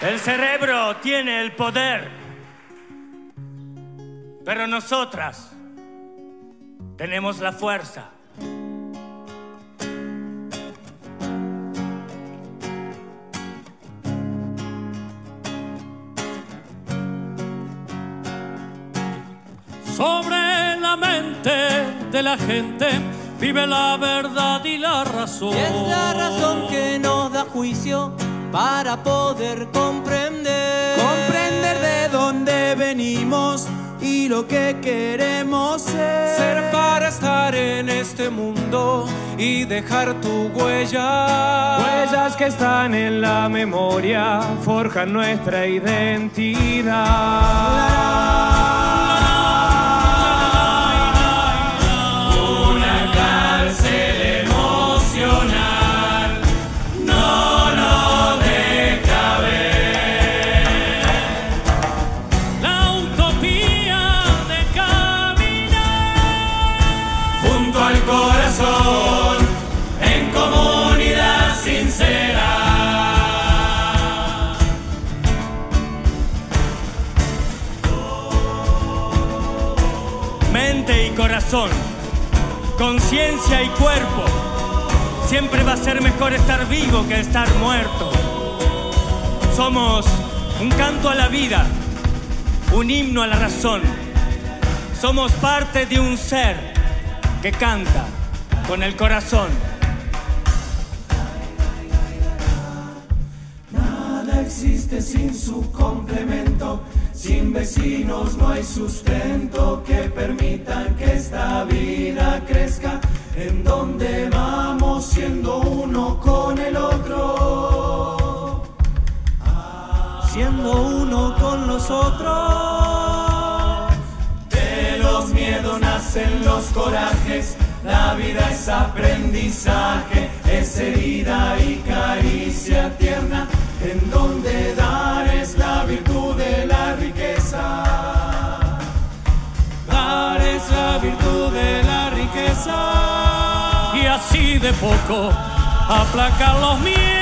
El cerebro tiene el poder, pero nosotras tenemos la fuerza. Sobre la mente de la gente vive la verdad y la razón. Es la razón que nos da juicio para poder comprender. Comprender de dónde venimos y lo que queremos ser. Ser para estar en este mundo y dejar tu huella. Huellas que están en la memoria, forjan nuestra identidad. En comunidad sincera. Mente y corazón, conciencia y cuerpo. Siempre va a ser mejor estar vivo que estar muerto. Somos un canto a la vida, un himno a la razón. Somos parte de un ser que canta con el corazón. Nada existe sin su complemento. Sin vecinos no hay sustento que permitan que esta vida crezca, en donde vamos siendo uno con el otro, siendo uno con los otros. De los miedos nacen los corajes. La vida es aprendizaje, es herida y caricia tierna, en donde dar es la virtud de la riqueza. Dar es la virtud de la riqueza. Y así de poco aplacar los miedos.